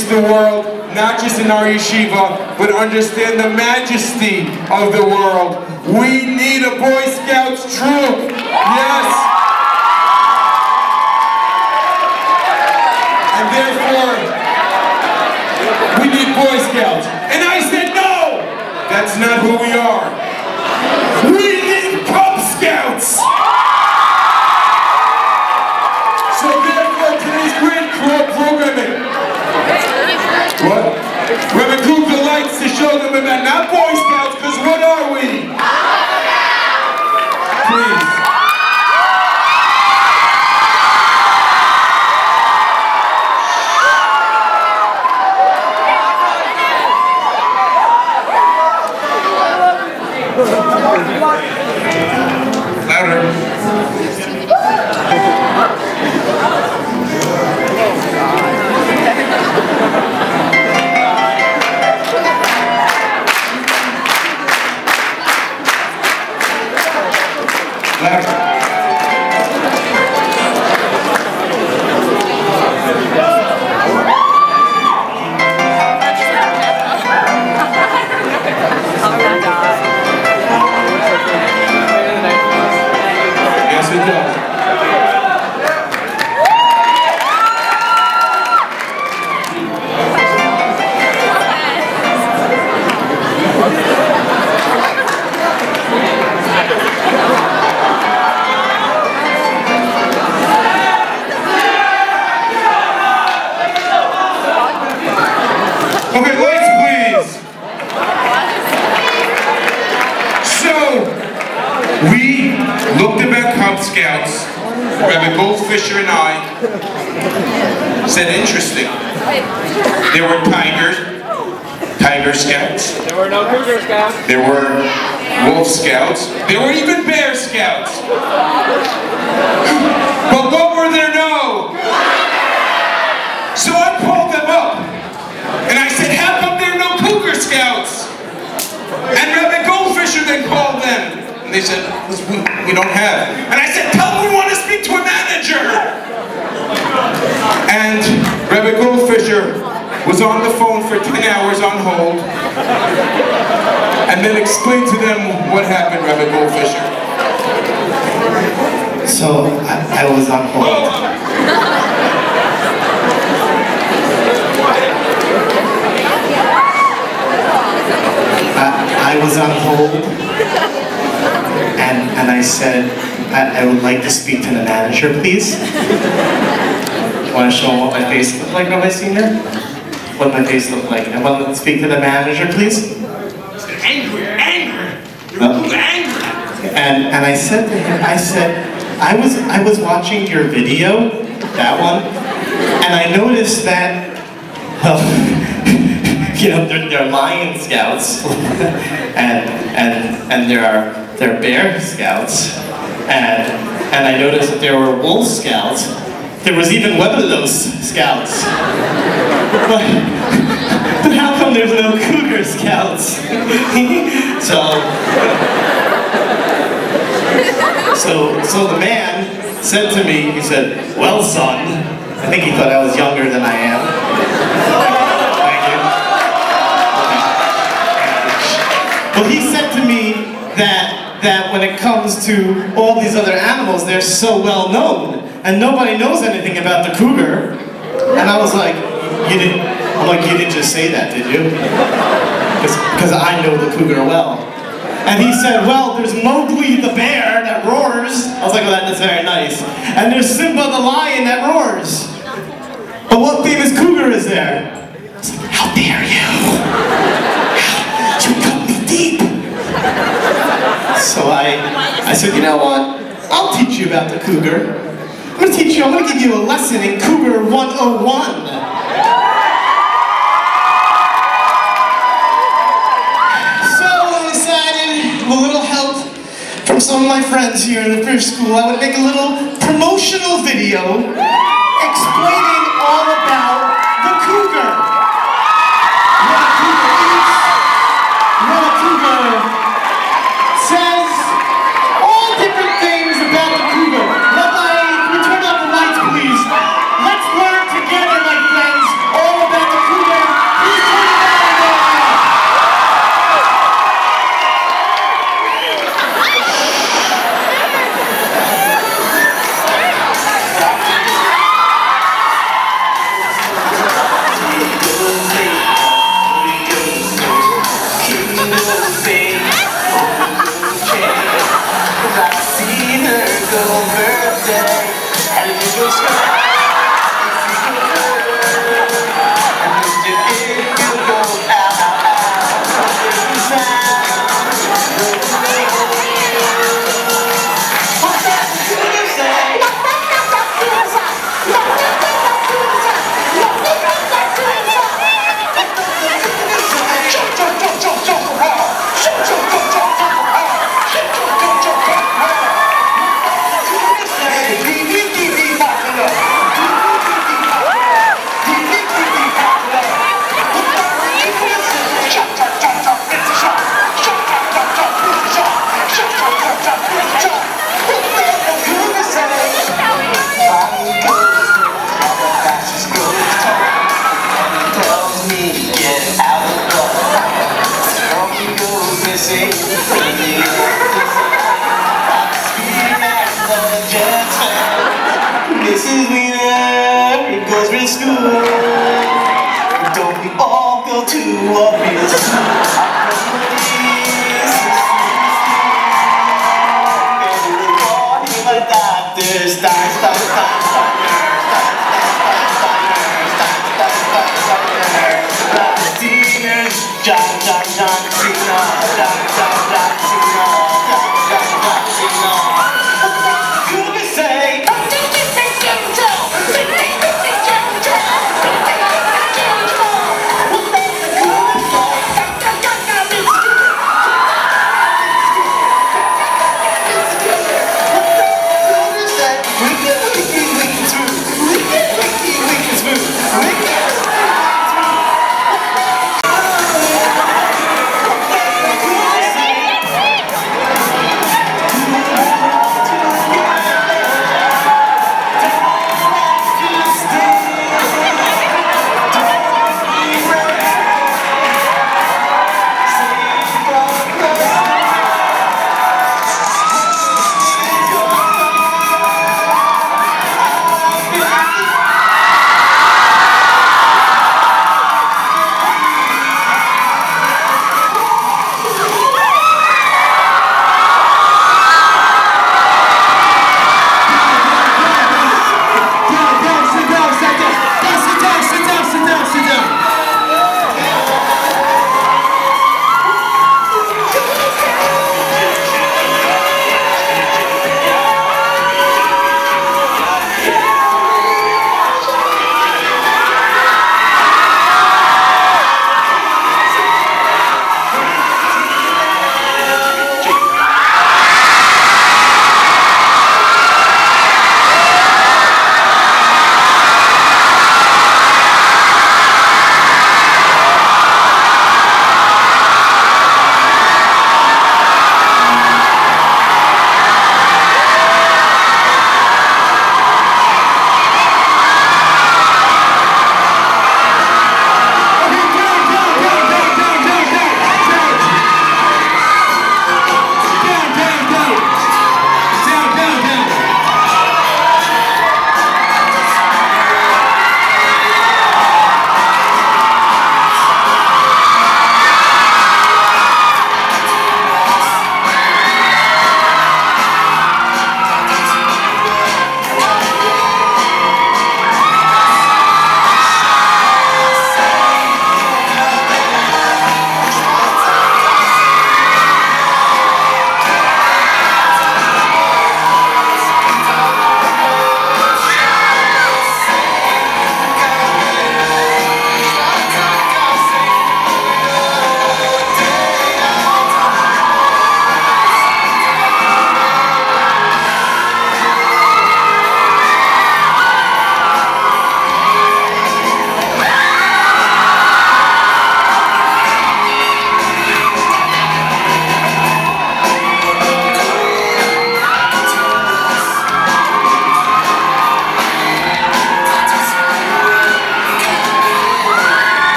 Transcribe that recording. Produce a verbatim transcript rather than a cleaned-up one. embrace the world, not just in our yeshiva, but understand the majesty of the world. We need a Boy Scouts troop. Yes. And therefore, we need Boy Scouts. And I said no! That's not who we are. We need Cub Scouts! So therefore, today's great programming. What? We're going to group the lights to show them about not Boy Scouts, because what are we? Please. Scouts, Rabbi Goldfisher and I said, interesting. There were tiger, tiger scouts. There were no cougar scouts. There were wolf scouts. There were even bear scouts. But what were there no? So I pulled them up, and I said, how come there are no cougar scouts? And Rabbi Goldfisher then called them. They said, we don't have. And I said, tell them we want to speak to a manager. And Rabbi Goldfisher was on the phone for ten hours on hold, and then explained to them what happened, Rabbi Goldfisher. So, I, I was on hold. I, I was on hold. And, and I said, I, I would like to speak to the manager, please. You want to show them what my face looked like, Rabbi Senior? What my face looked like. I want to speak to the manager, please. Angry, angry. You're no. angry. And, and I said to him, I said, I was, I was watching your video, that one, and I noticed that, well, you know, there, there are lion scouts, and and and there are there are bear scouts, and and I noticed that there were wolf scouts. There was even Webelos scouts. But, but how come there's no cougar scouts? so so so the man said to me, he said, "Well, son," I think he thought I was younger than I am. Well, he said to me that, that when it comes to all these other animals, they're so well known, and nobody knows anything about the cougar. And I was like, you didn't, I'm like, you didn't just say that, did you? Because I know the cougar well. And he said, well, there's Mowgli the bear that roars. I was like, well, that's very nice. And there's Simba the lion that roars. But what famous cougar is there? I was like, how dare you? So I, I said, you know what? I'll teach you about the cougar. I'm gonna teach you, I'm gonna give you a lesson in Cougar one oh one. So I decided, with a little help from some of my friends here in the Frisch school, I would make a little promotional video explaining all about the cougar. What a cougar eats, what a cougar says, all different things about the cougar. Rabbi, can we turn off the lights, please? Let's learn together, my friends, all about the cougar. sing.